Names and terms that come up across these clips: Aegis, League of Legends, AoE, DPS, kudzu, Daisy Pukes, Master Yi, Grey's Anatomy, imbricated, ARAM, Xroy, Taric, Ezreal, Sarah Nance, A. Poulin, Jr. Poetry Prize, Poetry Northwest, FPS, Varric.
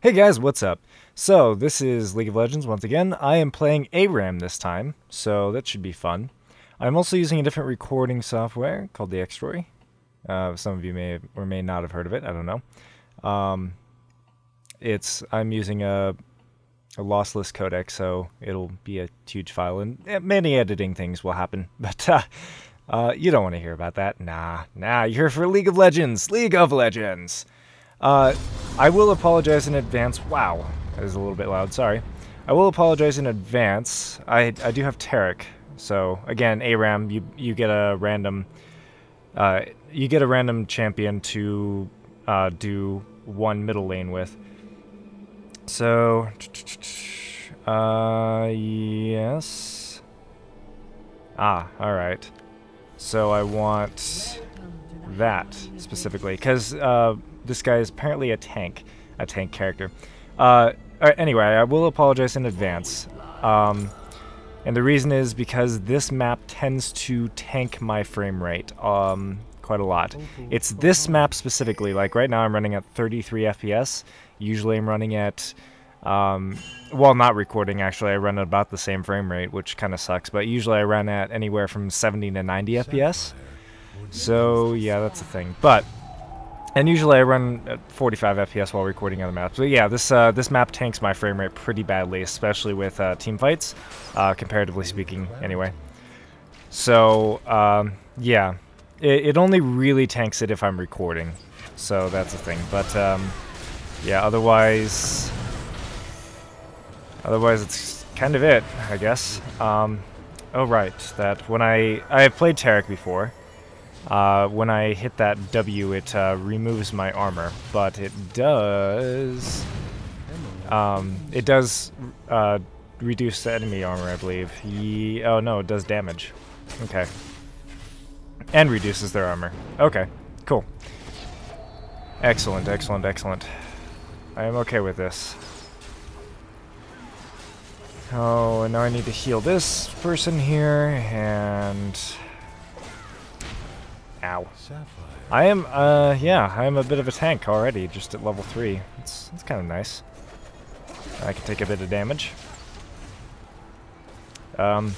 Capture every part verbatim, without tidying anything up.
Hey guys, what's up? So this is League of Legends once again. I am playing ARAM this time, so that should be fun. I'm also using a different recording software called the Xroy. Uh, some of you may or may not have heard of it. I don't know. Um, it's I'm using a, a lossless codec, so it'll be a huge file, and many editing things will happen. But uh, uh, you don't want to hear about that. Nah, nah. You're here for League of Legends. League of Legends. Uh, I will apologize in advance. Wow, that is a little bit loud. Sorry. I will apologize in advance. I I do have Taric, so again, ARAM. You you get a random, uh, you get a random champion to uh, do one middle lane with. So, uh, yes. Ah, all right. So I want that specifically because uh. This guy is apparently a tank, a tank character. Uh, anyway, I will apologize in advance. Um, and the reason is because this map tends to tank my frame rate um, quite a lot. It's this map specifically. Like right now I'm running at thirty-three F P S. Usually I'm running at, um, well, not recording actually. I run at about the same frame rate, which kind of sucks. But usually I run at anywhere from seventy to ninety F P S. So yeah, that's the thing. But... and usually I run at forty-five F P S while recording other maps. But yeah, this uh, this map tanks my frame rate pretty badly, especially with uh, team fights, uh, comparatively speaking. Anyway, so um, yeah, it, it only really tanks it if I'm recording, so that's the thing. But um, yeah, otherwise, otherwise it's kind of it, I guess. Um, oh right, that when I I have played Taric before. Uh, when I hit that W, it uh, removes my armor, but it does um, it does uh, reduce the enemy armor, I believe. Ye oh no, it does damage. Okay, and reduces their armor. Okay, cool. Excellent, excellent, excellent. I am okay with this. Oh, and now I need to heal this person here and. Ow. I am, uh, yeah, I am a bit of a tank already, just at level three. It's, it's kind of nice. I can take a bit of damage. Um,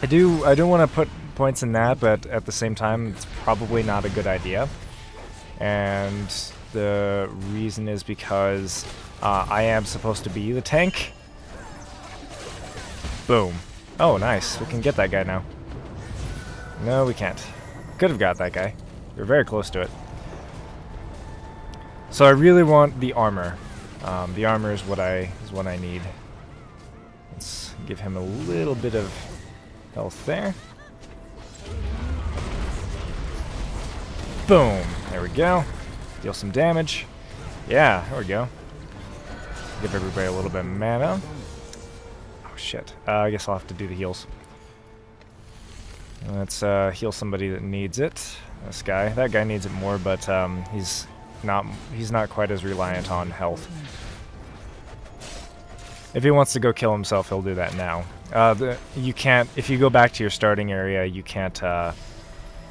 I do, I do want to put points in that, but at the same time, it's probably not a good idea. And the reason is because uh, I am supposed to be the tank. Boom. Oh, nice. We can get that guy now. No, we can't. Could have got that guy. We're very close to it. So I really want the armor. Um, the armor is what I is what I need. Let's give him a little bit of health there. Boom. There we go. Deal some damage. Yeah, there we go. Give everybody a little bit of mana. Oh shit. Uh, I guess I'll have to do the heals. Let's uh, heal somebody that needs it. This guy. That guy needs it more, but um, he's not he's not quite as reliant on health. If he wants to go kill himself, he'll do that now. Uh, the, you can't... if you go back to your starting area, you can't... Uh,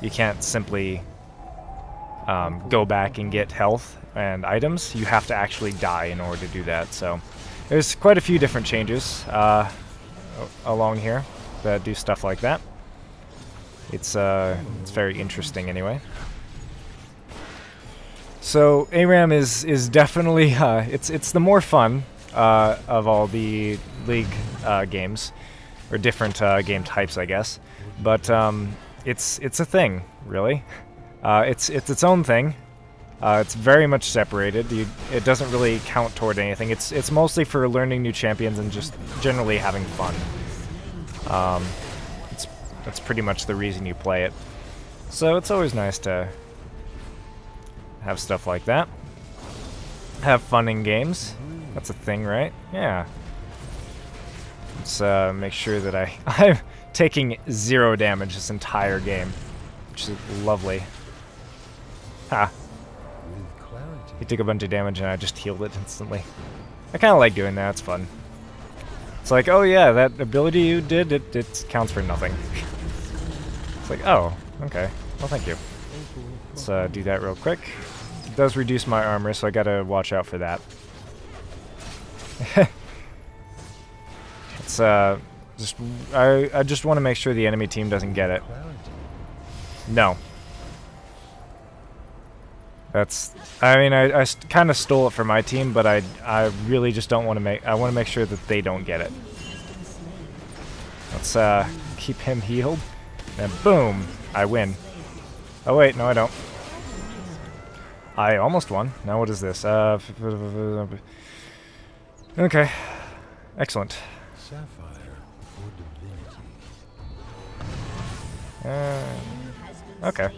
you can't simply um, go back and get health and items. You have to actually die in order to do that. So there's quite a few different changes uh, along here that do stuff like that. It's uh, it's very interesting anyway. So ARAM is is definitely uh, it's it's the more fun uh, of all the League uh, games, or different uh, game types, I guess. But um, it's it's a thing, really. Uh, it's it's its own thing. Uh, it's very much separated. You, it doesn't really count toward anything. It's it's mostly for learning new champions and just generally having fun. Um, That's pretty much the reason you play it. So it's always nice to have stuff like that. Have fun in games. That's a thing, right? Yeah. Let's uh, make sure that I, I'm taking zero damage this entire game, which is lovely. Ha. He took a bunch of damage and I just healed it instantly. I kind of like doing that. It's fun. It's like, oh yeah, that ability you did, it, it counts for nothing. It's like, oh, okay. Well, thank you. Let's uh, do that real quick. It does reduce my armor, so I gotta watch out for that. It's uh, just I I just want to make sure the enemy team doesn't get it. No. That's I mean I I kind of stole it from my team, but I I really just don't want to make I want to make sure that they don't get it. Let's uh keep him healed, and boom, I win. Oh wait, no I don't. I almost won. Now what is this? Uh, okay, excellent. Uh, okay,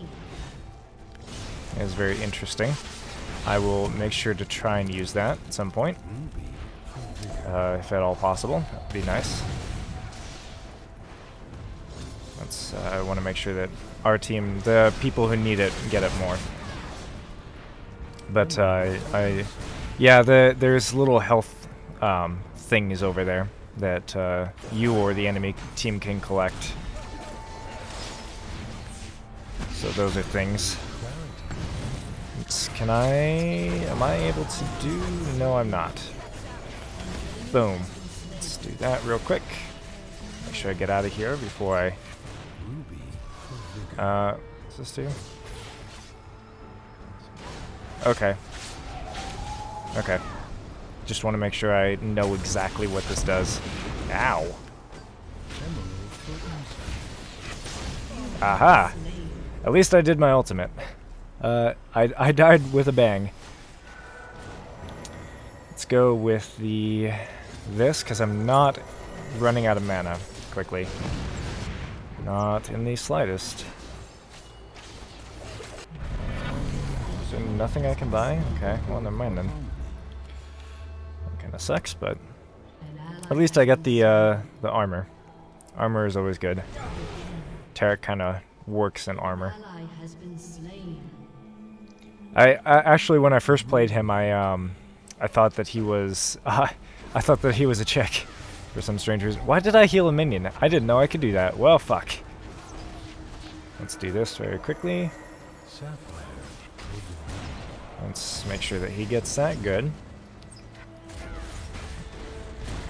that is very interesting. I will make sure to try and use that at some point, uh, if at all possible. That'd be nice. Let's. Uh, I want to make sure that our team, the people who need it, get it more. But uh, I, I, yeah, the, there's little health um, things over there that uh, you or the enemy team can collect. So those are things. It's, can I? Am I able to do? No, I'm not. Boom. Let's do that real quick. Make sure I get out of here before I. Uh, what's this do? Okay. Okay. Just want to make sure I know exactly what this does. Ow. Aha! At least I did my ultimate. Uh, I, I died with a bang. Let's go with the this, because I'm not running out of mana quickly. Not in the slightest. Is there nothing I can buy? Okay, well, never mind then. That kind of sucks, but at least I got the uh, the armor. Armor is always good. Taric kind of works in armor. I, I actually, when I first played him, I um, I thought that he was uh, I thought that he was a chick for some strange reason. Why did I heal a minion? I didn't know I could do that. Well, fuck. Let's do this very quickly. Let's make sure that he gets that good.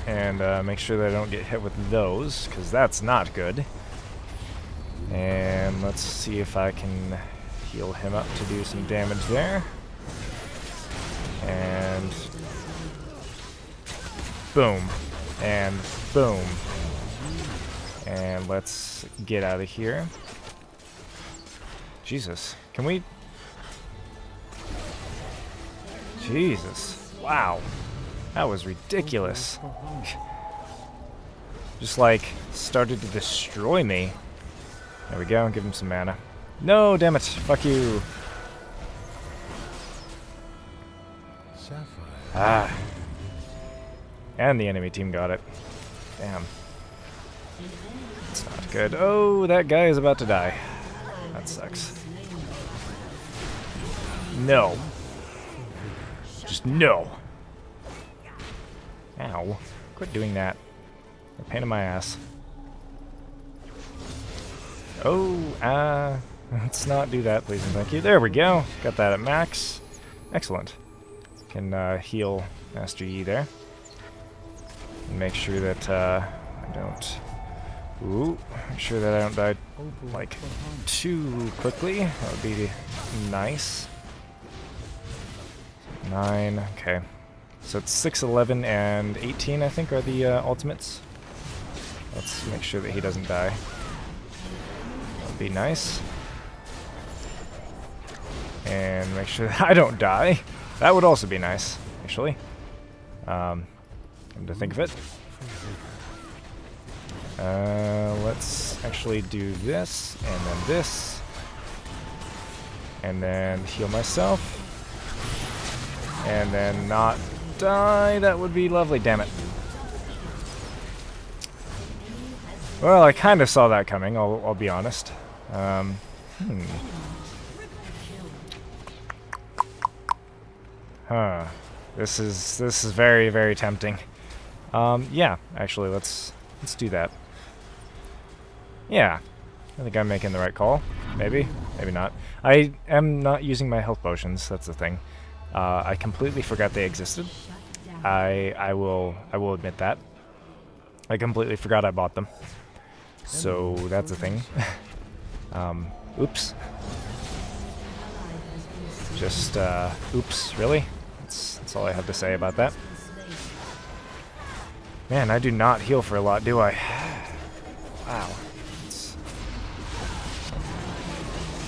And uh, make sure that I don't get hit with those, because that's not good. And let's see if I can heal him up to do some damage there. And boom. And boom. And let's get out of here. Jesus. Can we... Jesus. Wow. That was ridiculous. Just like started to destroy me. There we go. Give him some mana. No, damn it. Fuck you. Ah. And the enemy team got it. Damn. That's not good. Oh, that guy is about to die. That sucks. No. Just no. Ow. Quit doing that. A pain in my ass. Oh, uh, let's not do that, please and thank you. There we go. Got that at max. Excellent. Can uh, heal Master Yi there. And make sure that uh, I don't... Ooh, make sure that I don't die, like, too quickly. That would be nice. nine, okay. So it's six, eleven, and eighteen, I think, are the uh, ultimates. Let's make sure that he doesn't die. That would be nice. And make sure that I don't die. That would also be nice, actually. Um, come to think of it. Uh, let's actually do this, and then this. And then heal myself. And then not die. That would be lovely. Damn it. Well, I kind of saw that coming. I'll, I'll be honest. Um, hmm. Huh. This is this is very very tempting. Um, yeah. Actually, let's let's do that. Yeah. I think I'm making the right call. Maybe. Maybe not. I am not using my health potions. That's the thing. Uh, I completely forgot they existed. I I will I will admit that. I completely forgot I bought them. So that's a thing. um, oops. Just uh, oops, really? That's that's all I have to say about that. Man, I do not heal for a lot, do I? Wow. It's...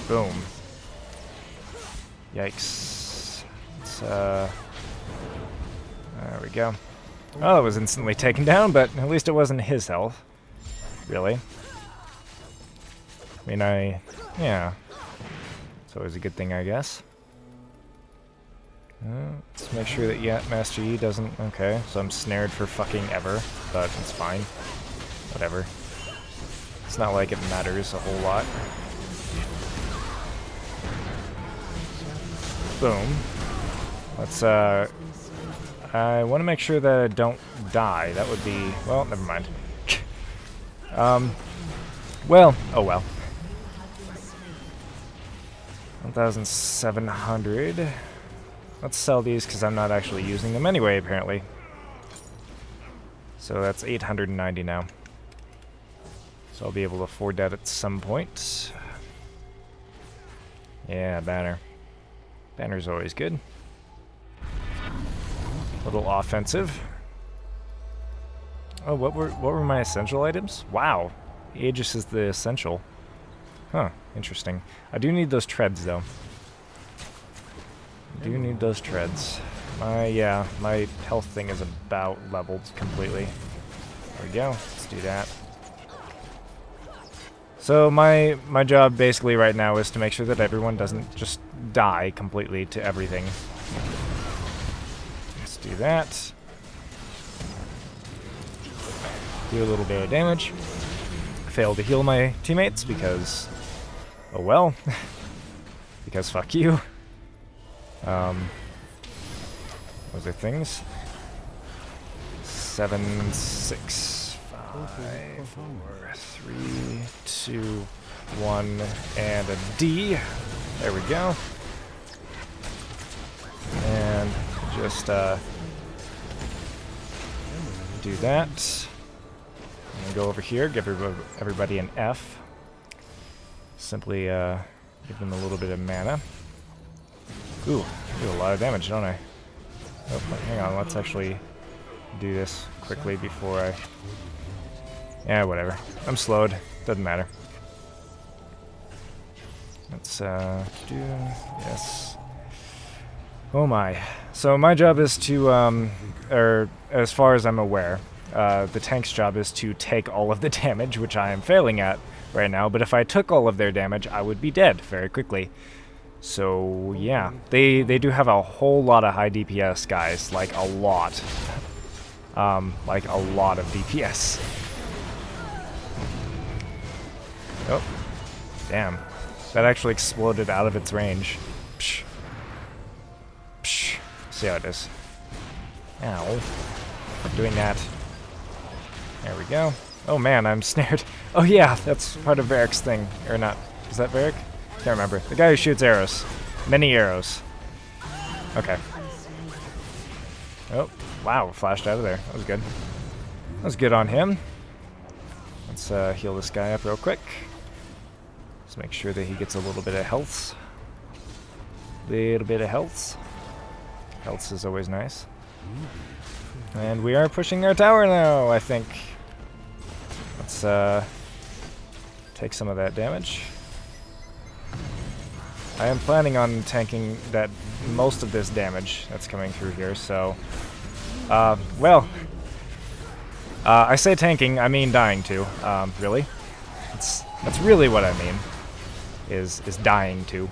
Boom. Yikes. It's, uh... There we go. Oh, it was instantly taken down, but at least it wasn't his health. Really. I mean, I... Yeah. It's always a good thing, I guess. Uh, let's make sure that yeah, Master Yi doesn't... Okay, so I'm snared for fucking ever, but it's fine. Whatever. It's not like it matters a whole lot. Boom. Let's, uh... I want to make sure that I don't die. That would be... Well, never mind. um... Well, oh well. one thousand seven hundred... Let's sell these because I'm not actually using them anyway, apparently. So that's eight hundred ninety now. So I'll be able to afford that at some point. Yeah, banner. Banner's always good. A little offensive. Oh, what were what were my essential items? Wow. Aegis is the essential. Huh, interesting. I do need those treads though. Do need those treads. My, yeah, my health thing is about leveled completely. There we go. Let's do that. So my my job basically right now is to make sure that everyone doesn't just die completely to everything. Let's do that. Do a little bit of damage. Fail to heal my teammates because... Oh well. Because fuck you. Um, those are things. Seven, six, five, four, three, two, one, and a D. There we go. And just uh, do that. I'm gonna go over here, give everybody an F. Simply uh, give them a little bit of mana. Ooh, I do a lot of damage, don't I? Oh, hang on, let's actually do this quickly before I... Yeah, whatever. I'm slowed. Doesn't matter. Let's, uh, do... Yes. Oh my. So my job is to, um, or as far as I'm aware, uh, the tank's job is to take all of the damage, which I am failing at right now, but if I took all of their damage, I would be dead very quickly. So, yeah, they they do have a whole lot of high D P S guys, like a lot. Um, like a lot of D P S. Oh, damn. That actually exploded out of its range. Psh. Psh. See how it is. Ow. I'm doing that. There we go. Oh man, I'm snared. Oh yeah, that's part of Varric's thing. Or not. Is that Varric? Can't remember. The guy who shoots arrows. Many arrows. Okay. Oh, wow, flashed out of there. That was good. That was good on him. Let's uh, heal this guy up real quick. Let's make sure that he gets a little bit of health. Little bit of health. Health is always nice. And we are pushing our tower now, I think. Let's uh, take some of that damage. I am planning on tanking that most of this damage that's coming through here, so... Uh, well... Uh, I say tanking, I mean dying too, um, really. It's, that's really what I mean, is, is dying too.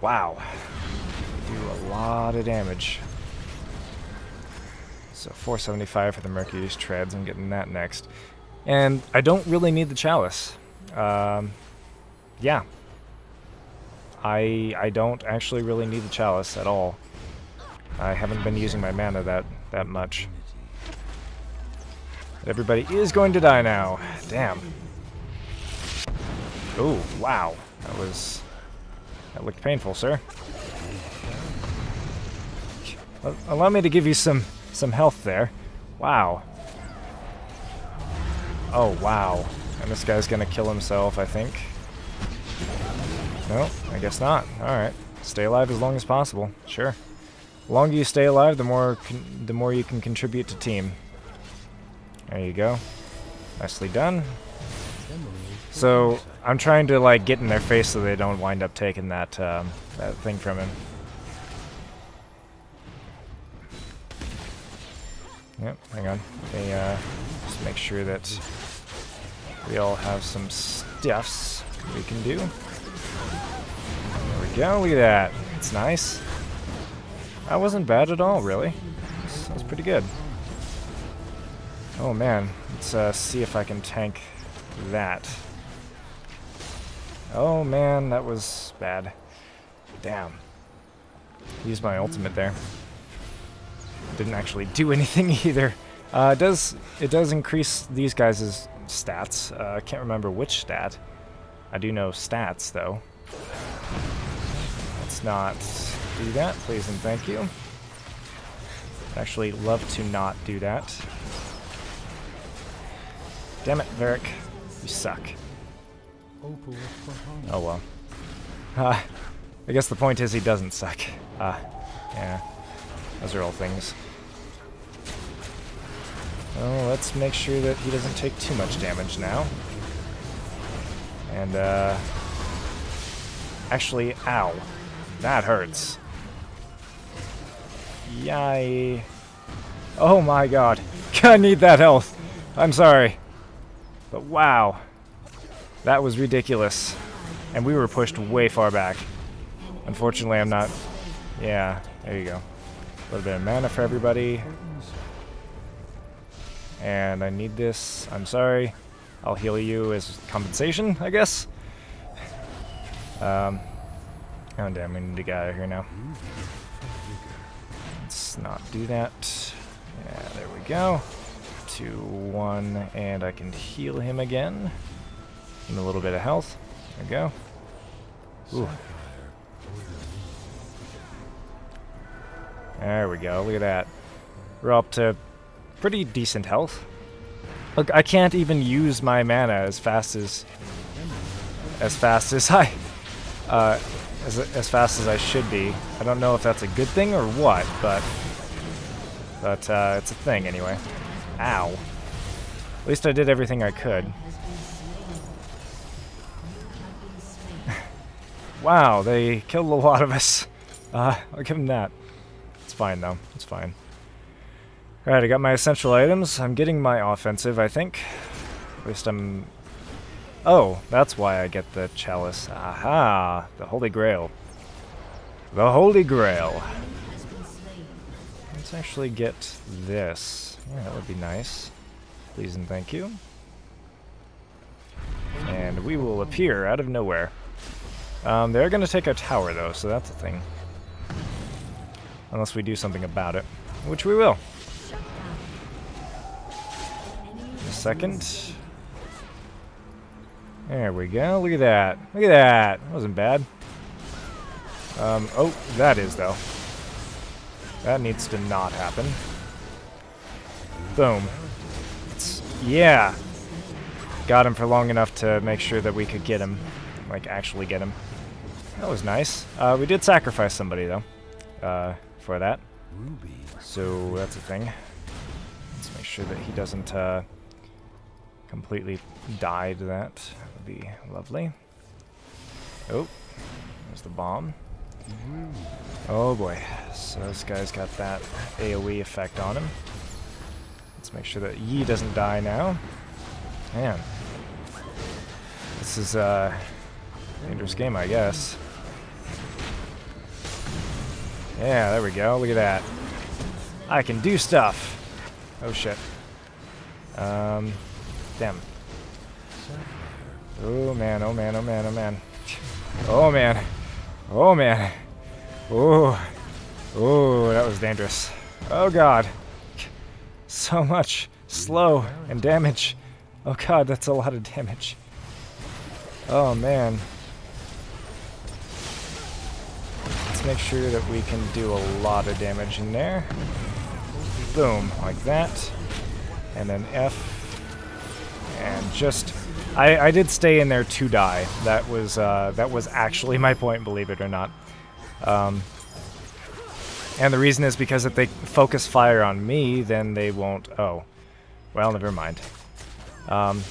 Wow. Do a lot of damage. So four seventy-five for the Mercury's treads, I'm getting that next. And I don't really need the chalice. Um... Yeah, I I don't actually really need the chalice at all. I haven't been using my mana that that much. But everybody is going to die now. Damn. Oh wow, that was that looked painful, sir. Allow me to give you some some health there. Wow. Oh wow. And this guy's gonna kill himself, I think. No, I guess not. All right, stay alive as long as possible. Sure. The longer you stay alive, the more con the more you can contribute to team. There you go. Nicely done. So I'm trying to like get in their face so they don't wind up taking that um, that thing from him. Yep. Hang on. They uh, just make sure that we all have some stuffs we can do. There we go. Look at that. It's nice. That wasn't bad at all, really. That was pretty good. Oh man. Let's uh, see if I can tank that. Oh man, that was bad. Damn. Used my ultimate there. Didn't actually do anything either. Uh, it does it does increase these guys' stats. I uh, can't remember which stat. I do know stats though. Let's not do that, please and thank you. I'd actually love to not do that. Damn it, Varric. You suck. Oh well. Uh, I guess the point is he doesn't suck. Uh, yeah. Those are all things. Well, let's make sure that he doesn't take too much damage now. And, uh... actually, ow. That hurts. Yay. Oh my god. I need that health. I'm sorry. But wow. That was ridiculous. And we were pushed way far back. Unfortunately, I'm not... Yeah, there you go. A little bit of mana for everybody. And I need this. I'm sorry. I'll heal you as compensation, I guess. Um, oh damn, we need to get out of here now. Let's not do that. Yeah, there we go. Two, one, and I can heal him again. And a little bit of health. There we go. Ooh. There we go, look at that. We're up to pretty decent health. Look, I can't even use my mana as fast as as fast as I uh, as, as fast as I should be. I don't know if that's a good thing or what, but but uh, it's a thing anyway. Ow. At least I did everything I could. Wow, they killed a lot of us. Uh, I'll give them that. It's fine though, it's fine. Alright, I got my essential items. I'm getting my offensive, I think. At least I'm... Oh, that's why I get the chalice. Aha! The Holy Grail. The Holy Grail! Let's actually get this. Yeah, that would be nice. Please and thank you. And we will appear out of nowhere. Um, they're gonna take our tower though, so that's a thing. Unless we do something about it, which we will. In a second. There we go. Look at that. Look at that. That wasn't bad. Um, oh, that is, though. That needs to not happen. Boom. It's, yeah. Got him for long enough to make sure that we could get him. Like, actually get him. That was nice. Uh, we did sacrifice somebody, though. Uh, for that. So that's a thing. Let's make sure that he doesn't uh, completely die to that. That would be lovely. Oh, there's the bomb. Oh boy. So this guy's got that AoE effect on him. Let's make sure that Yi doesn't die now. Man. This is uh, a dangerous game, I guess. Yeah, there we go. Look at that. I can do stuff. Oh shit. Um, damn. Oh man, oh man, oh man, oh man. Oh man. Oh man. Oh. Oh, that was dangerous. Oh god. So much slow and damage. Oh god, that's a lot of damage. Oh man. Let's make sure that we can do a lot of damage in there. Boom, like that. And then F. And just... I, I did stay in there to die. That was uh, that was actually my point, believe it or not. Um, and the reason is because if they focus fire on me, then they won't... Oh. Well, never mind. Um,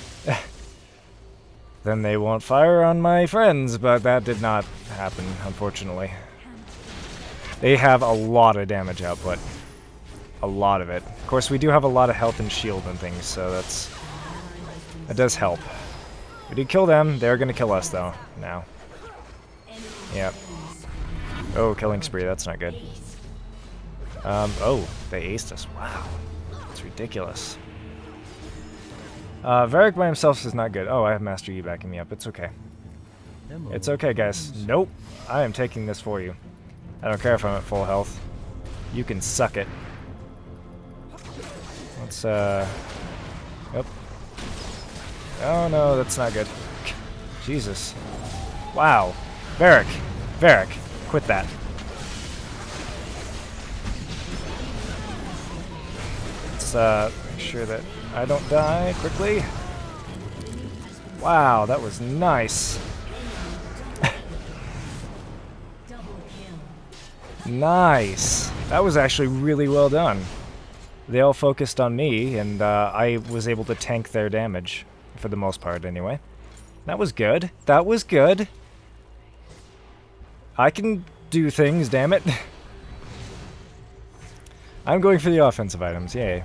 then they won't fire on my friends, but that did not happen, unfortunately. They have a lot of damage output. A lot of it. Of course, we do have a lot of health and shield and things, so that's... That does help. We did kill them. They're going to kill us, though, now. Yep. Oh, killing spree. That's not good. Um, oh, they aced us. Wow. That's ridiculous. Uh, Varric by himself is not good. Oh, I have Master Yi backing me up. It's okay. It's okay, guys. Nope. I am taking this for you. I don't care if I'm at full health. You can suck it. Let's, uh... Yep. Oh, no, that's not good. Jesus. Wow. Varric. Varric. Quit that. Let's uh, make sure that I don't die quickly. Wow, that was nice. Nice. That was actually really well done. They all focused on me, and uh, I was able to tank their damage. For the most part, anyway. That was good. That was good. I can do things, damn it. I'm going for the offensive items, yay.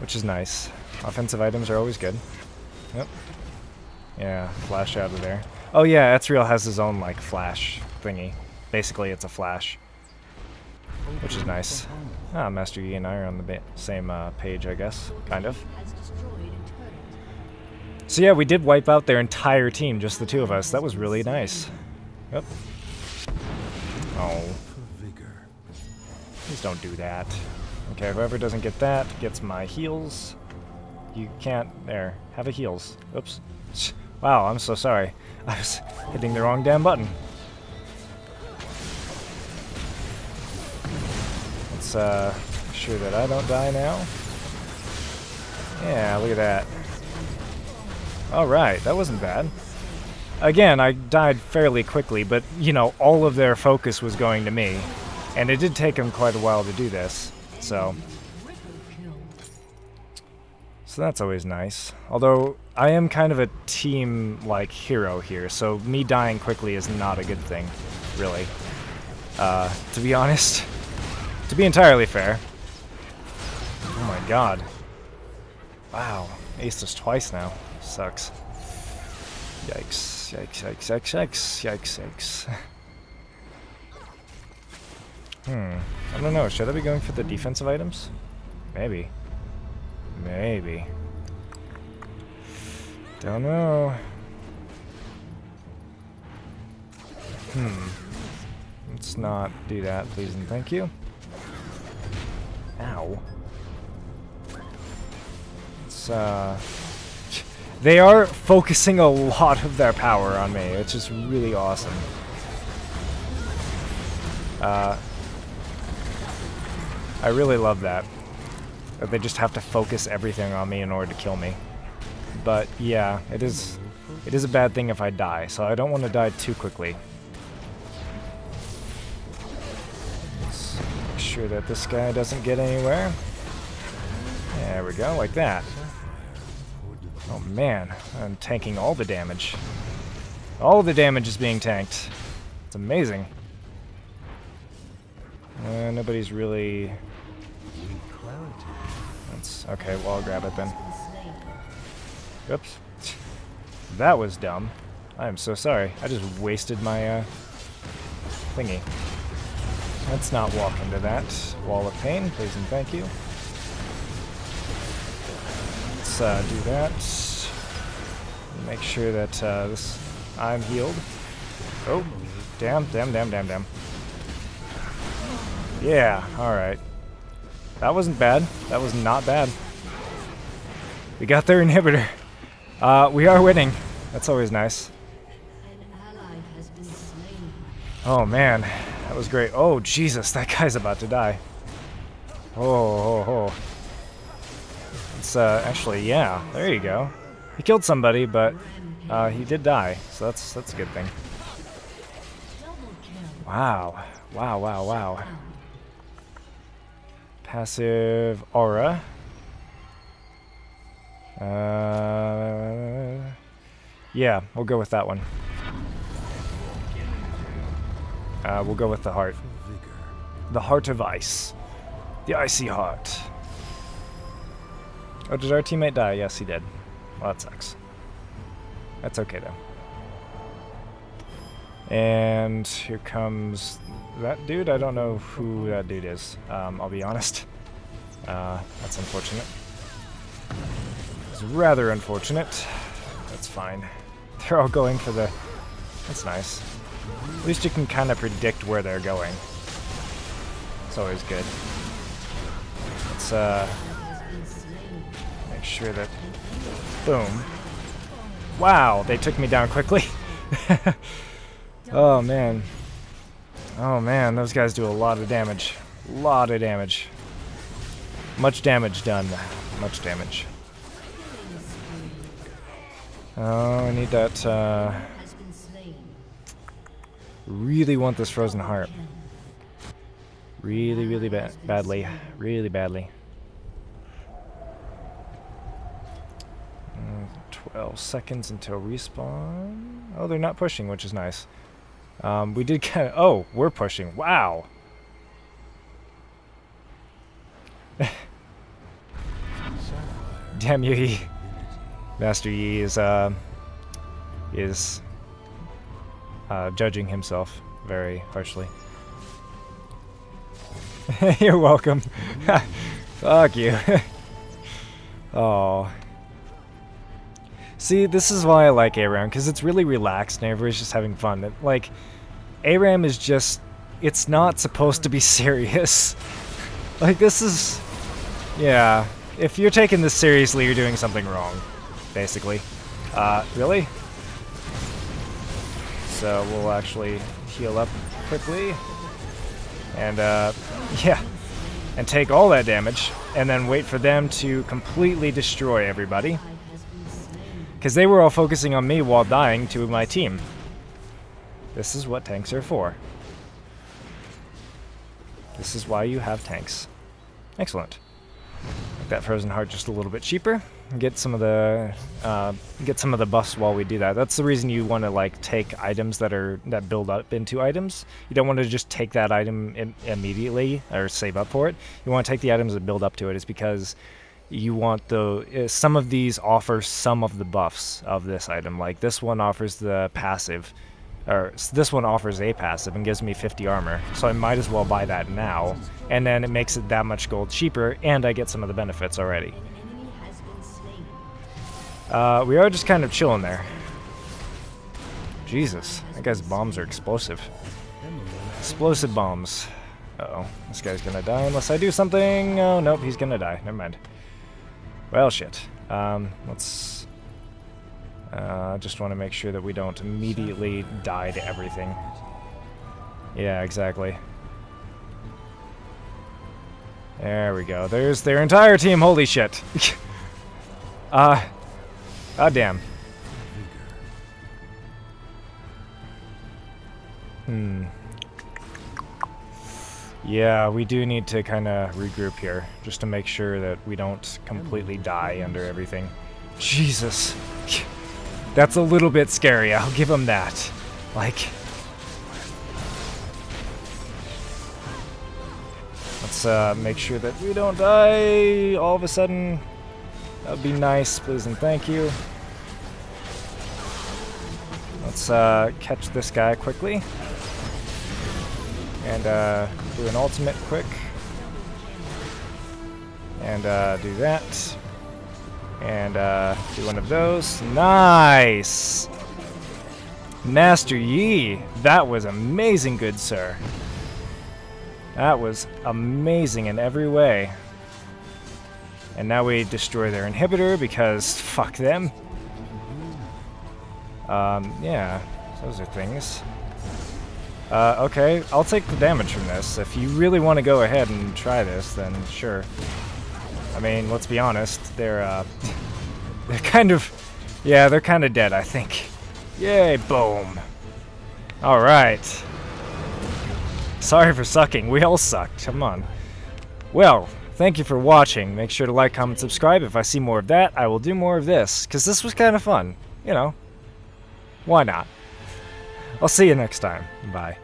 Which is nice. Offensive items are always good. Yep. Yeah, flash out of there. Oh yeah, Ezreal has his own, like, flash thingy. Basically, it's a flash. Which is nice. Ah, Master Yi and I are on the same uh, page, I guess. Kind of. So yeah, we did wipe out their entire team, just the two of us. That was really nice. Yep. Oh. Please don't do that. Okay, whoever doesn't get that gets my heals. You can't... There. Have a heals. Oops. Wow, I'm so sorry. I was hitting the wrong damn button. Uh, sure that I don't die now. Yeah, look at that. Alright, that wasn't bad. Again, I died fairly quickly, but, you know, all of their focus was going to me. And it did take them quite a while to do this, so... So that's always nice. Although, I am kind of a team-like hero here, so me dying quickly is not a good thing, really. Uh, to be honest... To be entirely fair. Oh my god. Wow. Aced us twice now. Sucks. Yikes. Yikes, yikes, yikes, yikes, yikes, yikes. Hmm. I don't know. Should I be going for the defensive items? Maybe. Maybe. Don't know. Hmm. Let's not do that, please and thank you. Ow. It's, uh... They are focusing a lot of their power on me, which is really awesome. Uh... I really love that. That they just have to focus everything on me in order to kill me. But, yeah, it is... It is a bad thing if I die, so I don't want to die too quickly. Sure that this guy doesn't get anywhere. There we go, like that. Oh man, I'm tanking all the damage. All the damage is being tanked. It's amazing. Uh, nobody's really... That's... Okay, well I'll grab it then. Oops. That was dumb. I am so sorry. I just wasted my uh, thingy. Let's not walk into that wall of pain, please and thank you. Let's uh, do that. Make sure that uh, this I'm healed. Oh, damn, damn, damn, damn, damn. Yeah, alright. That wasn't bad. That was not bad. We got their inhibitor. Uh, we are winning. That's always nice. An ally has been slain. Oh man, that was great. Oh Jesus, that guy's about to die. Oh, oh, oh. It's uh, actually, yeah, there you go. He killed somebody, but uh, he did die, so that's that's a good thing. Wow, wow, wow, wow. Passive aura. Uh, yeah, we'll go with that one. Uh, we'll go with the heart. The heart of ice. The icy heart. Oh, did our teammate die? Yes, he did. Well, that sucks. That's okay, though. And here comes that dude. I don't know who that dude is. Um, I'll be honest. Uh, that's unfortunate. It's rather unfortunate. That's fine. They're all going for the... That's nice. At least you can kind of predict where they're going. It's always good. Let's uh, make sure that... Boom. Wow, they took me down quickly. Oh, man. Oh, man, those guys do a lot of damage. A lot of damage. Much damage done. Much damage. Oh, I need that... Uh, really want this frozen heart. Really, really ba badly. Really badly. twelve seconds until respawn. Oh, they're not pushing, which is nice. Um, we did kind of... Oh, we're pushing. Wow! Damn you, Yi. Master Yi is, uh... is... Uh, judging himself very harshly. You're welcome. Fuck you. Oh. See, this is why I like ARAM, because it's really relaxed and everybody's just having fun. It, like, ARAM is just... It's not supposed to be serious. Like, this is... Yeah. If you're taking this seriously, you're doing something wrong. Basically. Uh, really? So we'll actually heal up quickly, and uh, yeah, and take all that damage, and then wait for them to completely destroy everybody, because they were all focusing on me while dying to my team. This is what tanks are for. This is why you have tanks. Excellent. Make that frozen heart just a little bit cheaper. Get some of the uh, get some of the buffs while we do that. That's the reason you want to like take items that are that build up into items. You don't want to just take that item im immediately or save up for it. You want to take the items that build up to it. It's because you want the uh, some of these offer some of the buffs of this item. Like this one offers the passive, or this one offers a passive and gives me fifty armor. So I might as well buy that now, and then it makes it that much gold cheaper, and I get some of the benefits already. Uh, we are just kind of chilling there. Jesus, that guy's bombs are explosive. Explosive bombs. Uh-oh, this guy's gonna die unless I do something. Oh, nope, he's gonna die. Never mind. Well, shit. Um, let's... Uh, just want to make sure that we don't immediately die to everything. Yeah, exactly. There we go. There's their entire team. Holy shit. uh... Ah, damn. Hmm. Yeah, we do need to kind of regroup here, just to make sure that we don't completely die under everything. Jesus. That's a little bit scary, I'll give him that. Like... Let's uh, make sure that we don't die all of a sudden. That would be nice, please and thank you. Let's uh, catch this guy quickly. And uh, do an ultimate quick. And uh, do that. And uh, do one of those. Nice! Master Yi! That was amazing, good sir. That was amazing in every way. And now we destroy their inhibitor because fuck them. Um, yeah, those are things. Uh, okay, I'll take the damage from this. If you really want to go ahead and try this, then sure. I mean, let's be honest, they're, uh, they're kind of, yeah, they're kind of dead, I think. Yay, boom. Alright. Sorry for sucking, we all sucked, come on. Well, thank you for watching. Make sure to like, comment, subscribe. If I see more of that, I will do more of this, because this was kind of fun, you know. Why not? I'll see you next time. Bye.